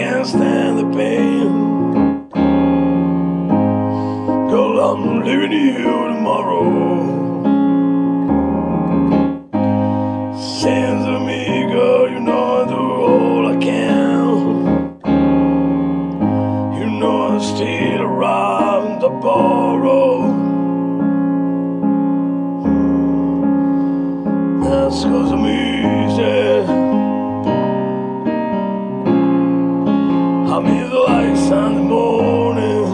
can't stand the pain. Girl, I'm leaving you tomorrow. Send to me, girl, you know I do all I can. You know I'm still around tomorrow. That's 'cause I'm easy. I'm easy like Sunday morning.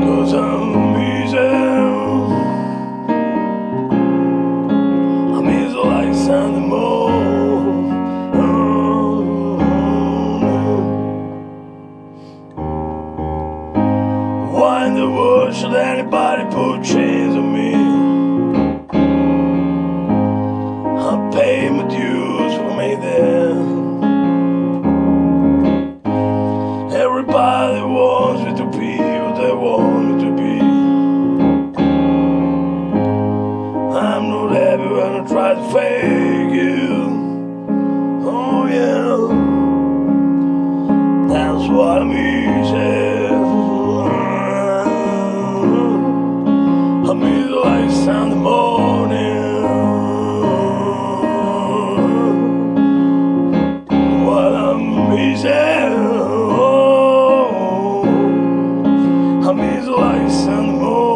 'Cause I'm easy. I'm easy like Sunday morning. Why in the world should anybody put chains on me? I pay my dues for me then. Everybody wants me to be what they want me to be. I'm not happy when I try to fake you. Oh yeah, that's what I'm easy. I'm easy like Sunday morning. Well, I'm easy. Oh, I'm easy like Sunday morning.